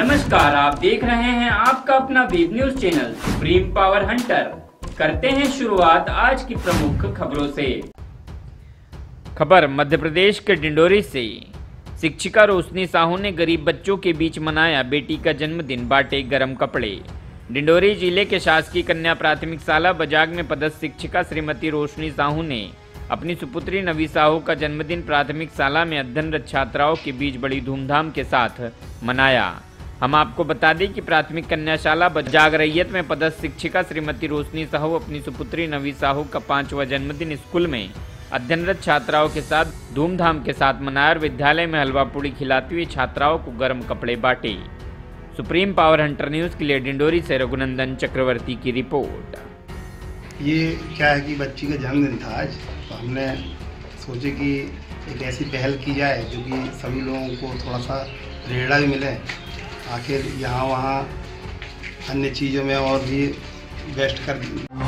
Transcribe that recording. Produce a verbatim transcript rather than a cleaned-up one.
नमस्कार, आप देख रहे हैं आपका अपना web news channel supreme power hunter. करते हैं शुरुआत आज की प्रमुख खबरों से। खबर मध्य प्रदेश के डिंडोरी से। शिक्षिका रोशनी साहू ने गरीब बच्चों के बीच मनाया बेटी का जन्मदिन, बांटे गर्म कपड़े। डिंडोरी जिले के शासकीय कन्या प्राथमिक शाला बजाग में पदस्थ शिक्षिका श्रीमती रोशनी साहू ने अपनी सुपुत्री नवी साहू का जन्मदिन प्राथमिक शाला में अध्ययनरत छात्राओं के बीच बड़ी धूमधाम के साथ मनाया। हम आपको बता दें कि प्राथमिक कन्याशाला बजाग रैयत में पदस्थ शिक्षिका श्रीमती रोशनी साहू अपनी सुपुत्री नवी साहू का पांचवा जन्मदिन स्कूल में अध्ययनरत छात्राओं के साथ धूमधाम के साथ मनाया और विद्यालय में हलवा पूड़ी खिलाती हुई छात्राओं को गर्म कपड़े बांटे। सुप्रीम पावर हंटर न्यूज़ के लिए डिंडोरी से रघुनंदन चक्रवर्ती की रिपोर्ट। ये क्या है कि बच्ची का जन्मदिन था आज, तो हमने सोचे कि एक ऐसी पहल की जाए जो कि सभी लोगों को थोड़ा सा प्रेरणा भी मिले। आखिर यहाँ वहाँ अन्य चीज़ों में और भी वेस्ट कर